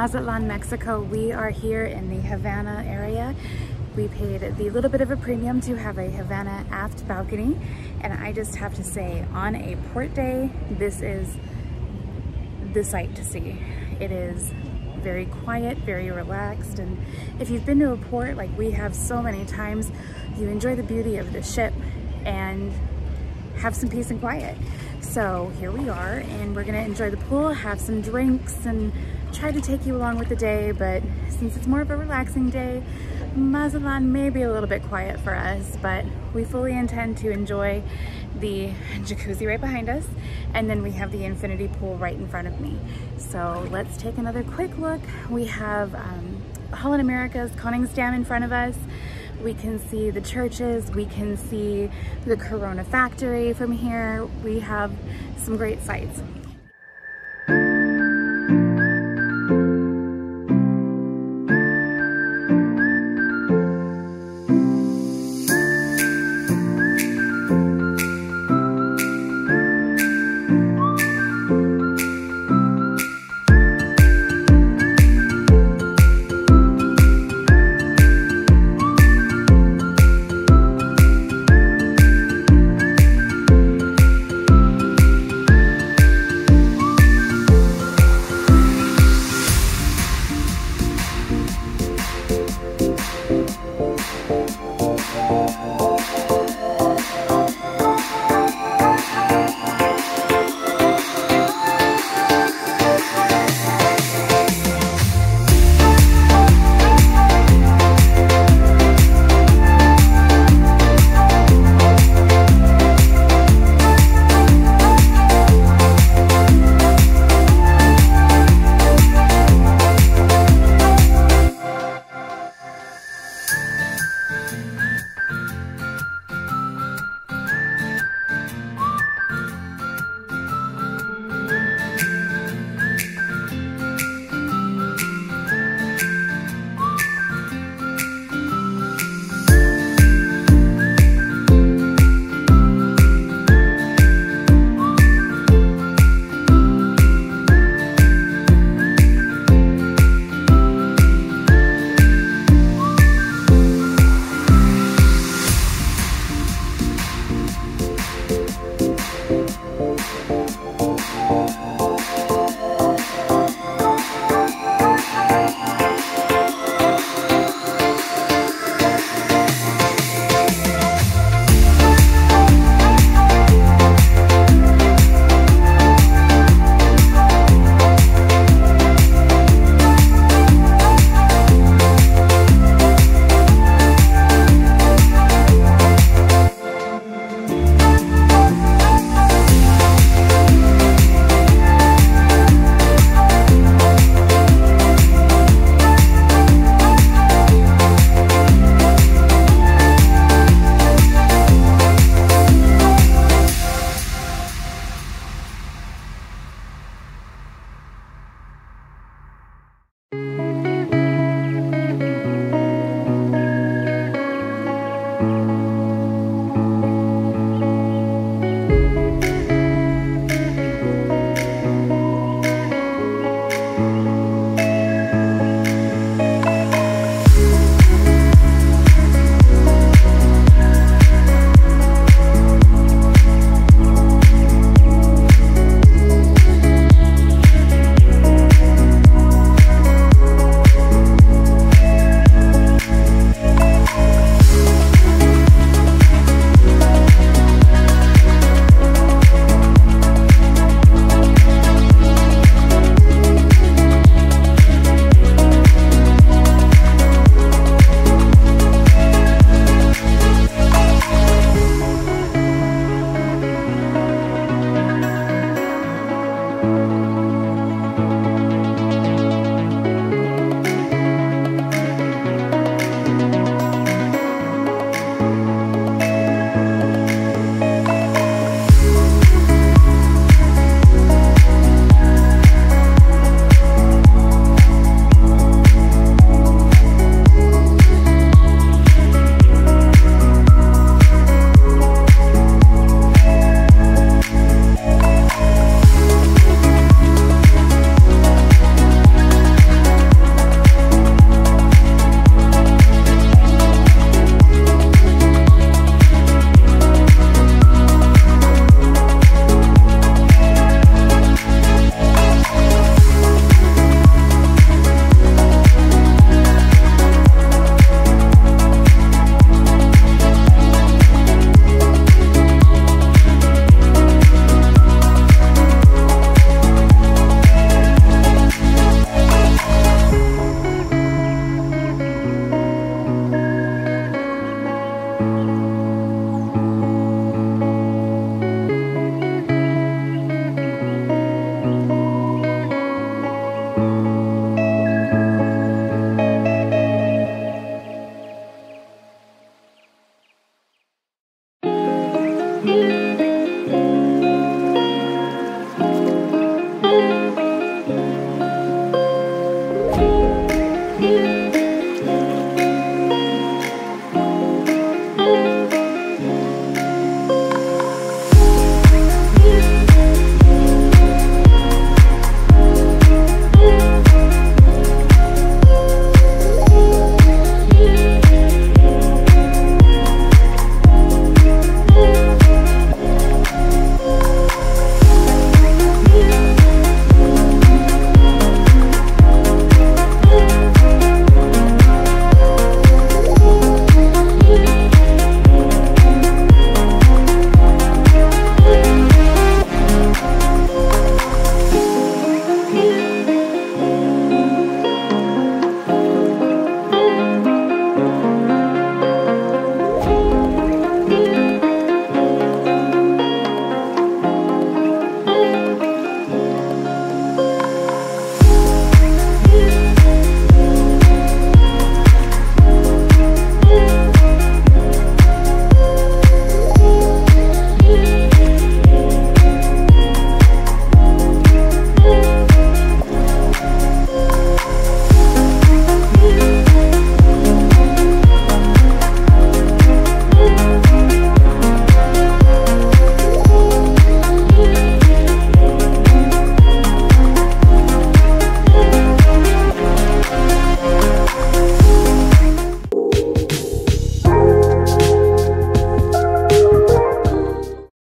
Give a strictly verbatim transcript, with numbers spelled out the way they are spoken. Mazatlan, Mexico. We are here in the Havana area. We paid the little bit of a premium to have a Havana aft balcony, and I just have to say, on a port day, this is the sight to see. It is very quiet, very relaxed, and if you've been to a port like we have so many times, you enjoy the beauty of the ship and have some peace and quiet. So here we are, and we're gonna enjoy the pool, have some drinks, and try to take you along with the day, but since it's more of a relaxing day, Mazatlan may be a little bit quiet for us, but we fully intend to enjoy the jacuzzi right behind us, and then we have the infinity pool right in front of me. So let's take another quick look. We have um, Holland America's Koningsdam in front of us. We can see the churches, we can see the Corona factory from here. We have some great sights.